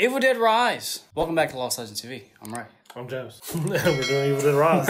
Evil Dead Rise. Welcome back to Lost Legends TV. I'm Ray. I'm James. We're doing Evil Dead Rise.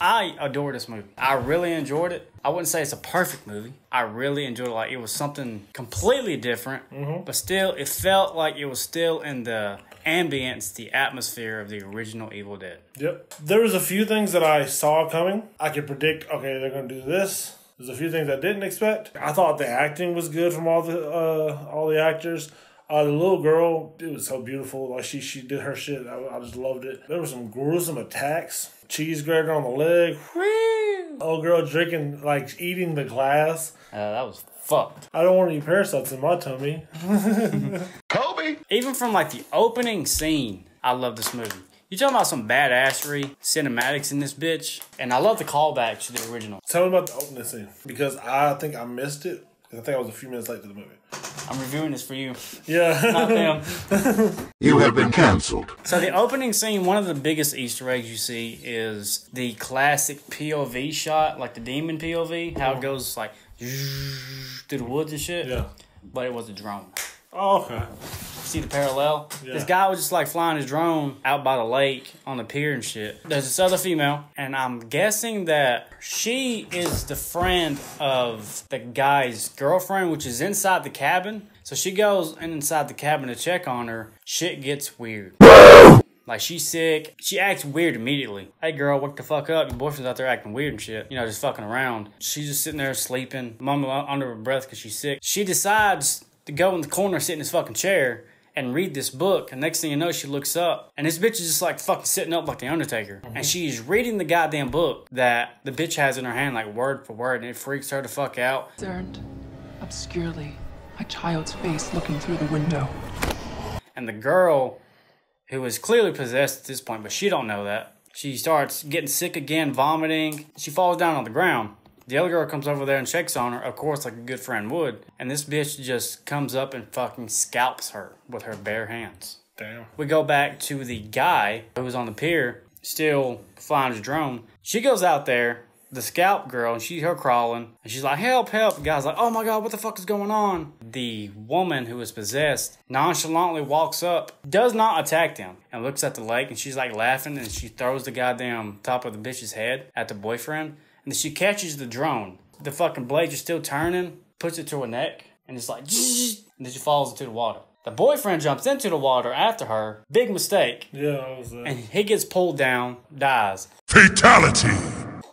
I adore this movie. I really enjoyed it. I wouldn't say it's a perfect movie. I really enjoyed it. Like, it was something completely different, but still, it felt like it was still in the ambience, the atmosphere of the original Evil Dead. Yep. There was a few things that I saw coming. I could predict, okay, they're going to do this. There's a few things I didn't expect. I thought the acting was good from all the actors. The little girl, it was so beautiful. Like she did her shit. I just loved it. There were some gruesome attacks. Cheese grater on the leg. Whee! Old girl drinking, like eating the glass. That was fucked. I don't want any parasites in my tummy. Kobe. Even from like the opening scene, I love this movie. You're talking about some badassery, cinematics in this bitch, and I love the callback to the original. Tell me about the opening scene because I think I missed it. I think I was a few minutes late to the movie. I'm reviewing this for you. Yeah. Not them. You have been canceled. So the opening scene, one of the biggest Easter eggs you see is the classic POV shot, like the demon POV, how it goes like through the woods and shit. Yeah. But it was a drone. Oh, okay. See the parallel? Yeah. This guy was just like flying his drone out by the lake on the pier and shit. There's this other female, and I'm guessing that she is the friend of the guy's girlfriend, which is inside the cabin. So she goes inside the cabin to check on her. Shit gets weird. Like, she's sick. She acts weird immediately. Hey, girl, wake the fuck up. Your boyfriend's out there acting weird and shit. You know, just fucking around. She's just sitting there sleeping, mumbling under her breath because she's sick. She decides to go in the corner, sit in his fucking chair, and read this book. And next thing you know, she looks up, and this bitch is just like fucking sitting up like the Undertaker. And she's reading the goddamn book that the bitch has in her hand, like word for word, and it freaks her the fuck out. Concerned, obscurely, my child's face looking through the window. And the girl, who is clearly possessed at this point, but she don't know that. She starts getting sick again, vomiting. She falls down on the ground. The other girl comes over there and checks on her, of course, like a good friend would. And this bitch just comes up and fucking scalps her with her bare hands. Damn. We go back to the guy who was on the pier, still flying his drone. She goes out there, the scalp girl, and she's her crawling. And she's like, help, help. The guy's like, oh my God, what the fuck is going on? The woman who is possessed nonchalantly walks up, does not attack them, and looks at the lake. And she's like laughing, and she throws the goddamn top of the bitch's head at the boyfriend. And she catches the drone. The fucking blades are still turning, puts it to her neck, and it's like, and then she falls into the water. The boyfriend jumps into the water after her. Big mistake. Yeah, I was there. And he gets pulled down, dies. Fatality!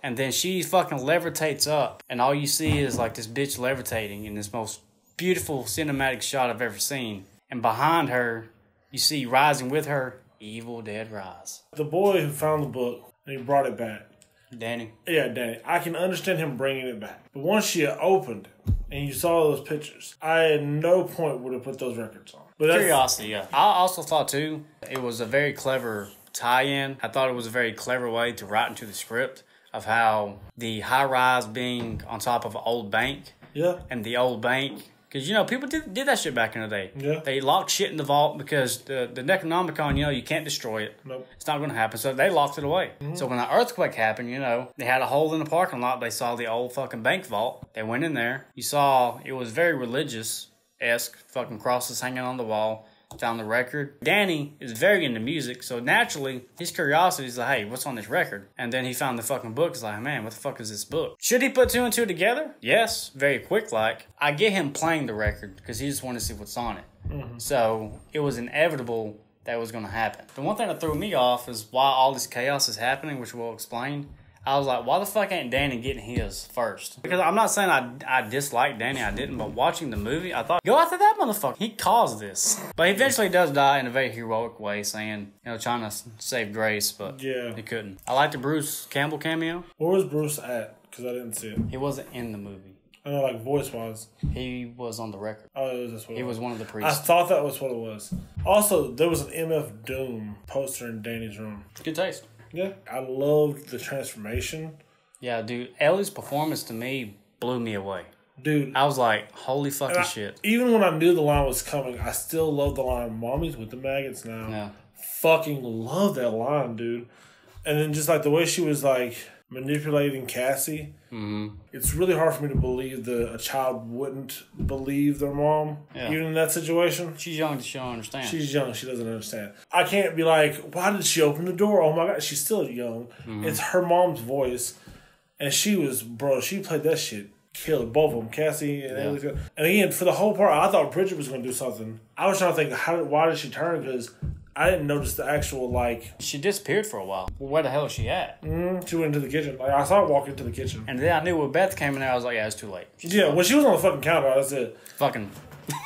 And then she fucking levitates up, and all you see is like this bitch levitating in this most beautiful cinematic shot I've ever seen. And behind her, you see rising with her, Evil Dead Rise. The boy who found the book, and he brought it back. Danny. Yeah, Danny. I can understand him bringing it back. But once she opened it and you saw those pictures, I at no point would have put those records on. But that's curiosity, yeah. I also thought, too, it was a very clever tie-in. I thought it was a very clever way to write into the script of how the high-rise being on top of an old bank. Yeah. And the old bank... Because, you know, people did that shit back in the day. Yeah. They locked shit in the vault because the Necronomicon, you know, you can't destroy it. Nope. It's not going to happen. So they locked it away. So when the earthquake happened, you know, they had a hole in the parking lot. They saw the old fucking bank vault. They went in there. You saw it was very religious-esque. Fucking crosses hanging on the wall. Found the record. Danny is very into music. So naturally, his curiosity is like, hey, what's on this record? And then he found the fucking book. He's like, man, what the fuck is this book? Should he put two and two together? Yes. Very quick-like. I get him playing the record because he just wanted to see what's on it. So it was inevitable that it was going to happen. The one thing that threw me off is why all this chaos is happening, which we'll explain. I was like, why the fuck ain't Danny getting his first? Because I'm not saying I dislike Danny, I didn't, but watching the movie, I thought, go after that motherfucker. He caused this. But he eventually does die in a very heroic way, saying, you know, trying to save Grace, but yeah, he couldn't. I liked the Bruce Campbell cameo. Where was Bruce at? Because I didn't see it. He wasn't in the movie. I know, like, voice-wise. He was on the record. Oh, it was this one. He was one of the priests. I thought that was what it was. Also, there was an MF Doom poster in Danny's room. Good taste. Yeah. I loved the transformation. Yeah, dude. Ellie's performance, to me, blew me away. Dude. I was like, holy fucking shit. Even when I knew the line was coming, I still loved the line, Mommy's with the maggots now. Yeah. Fucking love that line, dude. And then just, like, the way she was, like... manipulating Cassie. Mm-hmm. It's really hard for me to believe that a child wouldn't believe their mom, even in that situation. She's young, she don't understand. She's young, she doesn't understand. I can't be like, why did she open the door? Oh my God, she's still young. Mm-hmm. It's her mom's voice. And she was, bro, she played that shit. Killed both of them, Cassie and Alex. And again, for the whole part, I thought Bridget was going to do something. I was trying to think, why did she turn? Because I didn't notice the actual, like... She disappeared for a while. Well, where the hell is she at? She went into the kitchen. Like, I saw her walk into the kitchen. And then I knew when Beth came in there, I was like, yeah, it's too late. When she was on the fucking counter, that's it. Fucking...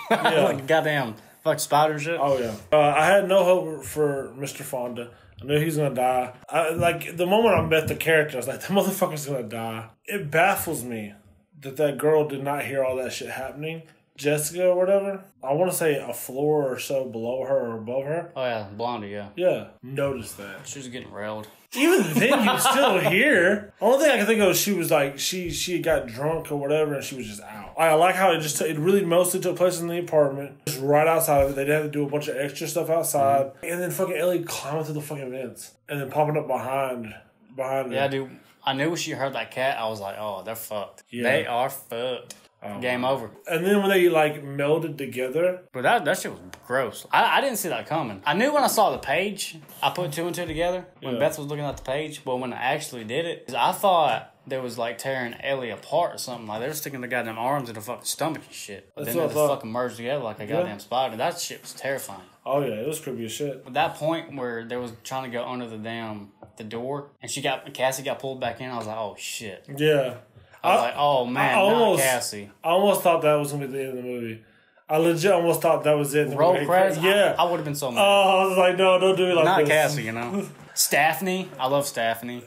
Like, goddamn fuck spider and shit. Oh, yeah. I had no hope for Mr. Fonda. I knew he was going to die. Like, the moment I met the character, I was like, that motherfucker's going to die. It baffles me that that girl did not hear all that shit happening. Jessica or whatever, I want to say a floor or so below her or above her. Oh, yeah. Blondie, yeah. Yeah. Notice that. She was getting railed. Even then, you still hear. Only thing I can think of is she was like, she got drunk or whatever, and she was just out. I like how it just, it really mostly took place in the apartment. Just right outside of it. They didn't have to do a bunch of extra stuff outside. Mm-hmm. And then fucking Ellie climbing through the fucking vents. And then popping up behind her. Yeah, dude. I knew when she heard that cat, I was like, oh, they're fucked. Yeah. They are fucked. Game over. And then when they, like, melded together. But that shit was gross. I didn't see that coming. I knew when I saw the page, I put two and two together. When Beth was looking at the page. But when I actually did it, I thought there was, like, tearing Ellie apart or something. Like, they were sticking the goddamn arms in her fucking stomach and shit. But then they just fucking merged together like a goddamn spider. That shit was terrifying. Oh, yeah. It was creepy as shit. But that point where they was trying to go under the door, and Cassie got pulled back in, I was like, oh, shit. Yeah. I was like, oh, man, not Cassie. I almost thought that was going to be the end of the movie. I legit almost thought that was it. Roll credits? Yeah. I would have been so mad. Oh, I was like, no, don't do it like that. Not this. Cassie, you know. Staphne. I love Staphne.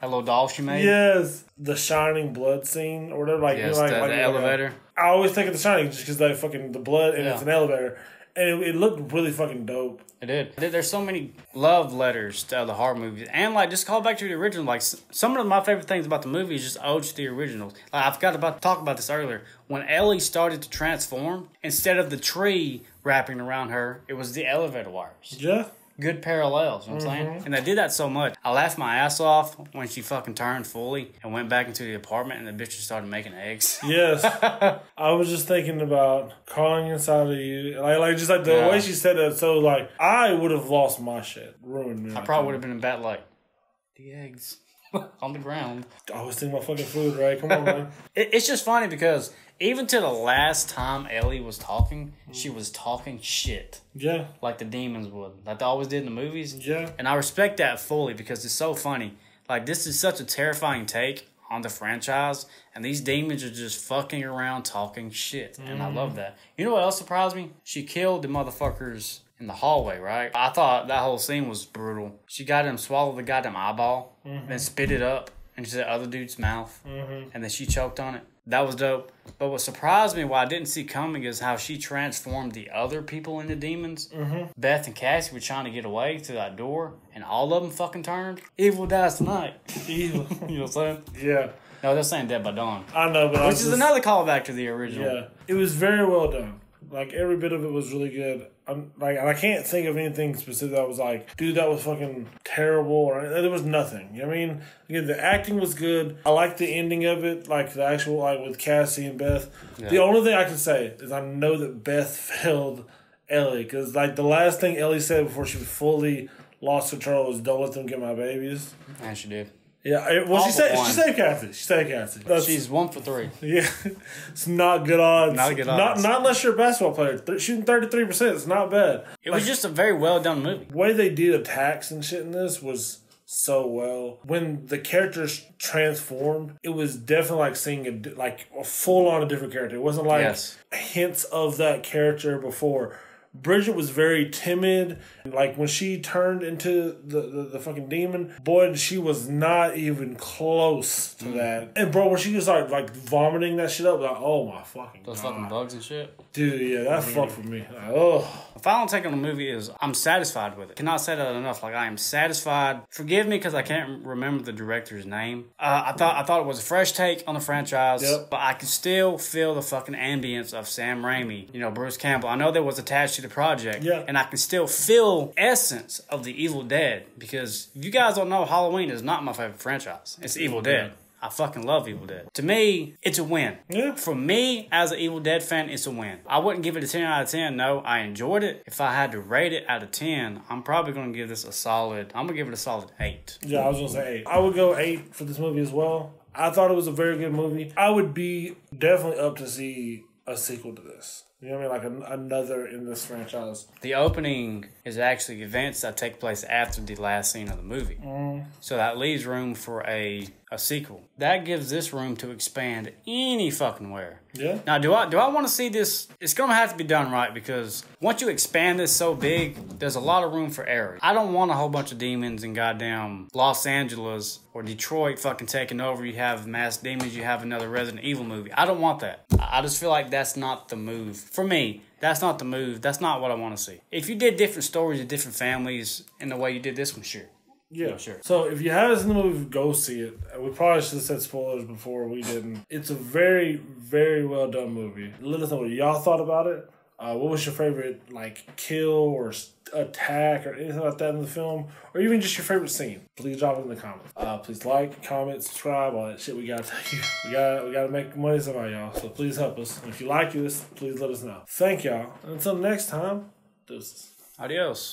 That little doll she made. Yes. The Shining blood scene or whatever. Like, yes, the elevator. Like, I always think of The Shining just because they fucking, the blood, and it's an elevator. And it looked really fucking dope. It did. There's so many love letters to the horror movies. And, like, just call back to the original. Like, some of my favorite things about the movie is just ode to the originals. Like, I forgot to talk about this earlier. When Ellie started to transform, instead of the tree wrapping around her, it was the elevator wires. Yeah. Good parallels, you know what I'm saying? And they did that so much. I laughed my ass off when she fucking turned fully and went back into the apartment and the bitch just started making eggs. Yes. I was just thinking about calling inside of you. Like just like the way she said that, so like, I would have lost my shit. Ruined me. I probably would have been in bat like, the eggs on the ground. I was thinking about fucking food, right? Come on, man. It's just funny because even to the last time Ellie was talking, she was talking shit. Yeah. Like the demons would. Like they always did in the movies. Yeah. And I respect that fully because it's so funny. Like this is such a terrifying take on the franchise. And these demons are just fucking around talking shit. And I love that. You know what else surprised me? She killed the motherfuckers in the hallway, right? I thought that whole scene was brutal. She got him swallowed the goddamn eyeball. Then spit it up into the other dude's mouth. And then she choked on it. That was dope. But what surprised me, what I didn't see coming, is how she transformed the other people into demons. Beth and Cassie were trying to get away through that door, and all of them fucking turned. Evil dies tonight. Evil. You know what I'm saying? Yeah. No, they're saying Dead by Dawn. I know, but which is another callback to the original. Yeah. It was very well done. Like, every bit of it was really good. And I can't think of anything specific that I was like, dude, that was fucking terrible. Or there was nothing. You know what I mean? Again, the acting was good. I liked the ending of it, like the actual, like with Cassie and Beth. Yeah. The only thing I can say is I know that Beth failed Ellie because like the last thing Ellie said before she fully lost control was, "Don't let them get my babies." And she did. Yeah, well, she saved Cassie. She saved Cassie. She's 1 for 3. Yeah, it's not good odds. Not good odds. Not unless you're a basketball player. Shooting 33%, it's not bad. It was just a very well done movie. The way they did attacks and shit in this was so well. When the characters transformed, it was definitely like seeing a full on a different character. It wasn't like hints of that character before. Bridget was very timid. Like, when she turned into the fucking demon, boy, she was not even close to that. And, bro, when she just started, like, vomiting that shit up, like, oh, my fucking God. Those fucking bugs and shit? Dude, yeah, that fucked with me. Like, oh. The final take on the movie is I'm satisfied with it. Cannot say that enough. Like, I am satisfied. Forgive me because I can't remember the director's name. I thought it was a fresh take on the franchise, but I could still feel the fucking ambience of Sam Raimi. You know, Bruce Campbell. I know there was attached to the project. Yeah. And I can still feel essence of the Evil Dead, because if you guys don't know, Halloween is not my favorite franchise. It's Evil Dead. I fucking love Evil Dead. To me, it's a win. Yeah. For me, as an Evil Dead fan, it's a win. I wouldn't give it a 10 out of 10. No, I enjoyed it. If I had to rate it out of 10, I'm probably going to give this a solid... I'm going to give it a solid 8. Yeah, I was going to say 8. I would go 8 for this movie as well. I thought it was a very good movie. I would be definitely up to see a sequel to this. You know what I mean? Like another in this franchise. The opening is actually events that take place after the last scene of the movie. Mm. So that leaves room for a sequel. That gives this room to expand any fucking where. Yeah. Now, do I want to see this? It's going to have to be done right, because once you expand this so big, there's a lot of room for error. I don't want a whole bunch of demons in goddamn Los Angeles or Detroit fucking taking over. You have mass demons. You have another Resident Evil movie. I don't want that. I just feel like that's not the move. For me, that's not the move. That's not what I want to see. If you did different stories of different families in the way you did this one, sure. Yeah, sure. So if you haven't seen the movie, go see it. We probably should have said spoilers before. We didn't. It's a very, very well done movie. Let us know what y'all thought about it. What was your favorite, like, kill or attack or anything like that in the film? Or even just your favorite scene? Please drop it in the comments. Please like, comment, subscribe, all that shit. We gotta thank you. We gotta make money somehow, y'all. So please help us. And if you like this, please let us know. Thank y'all. And until next time, deuces. Adios.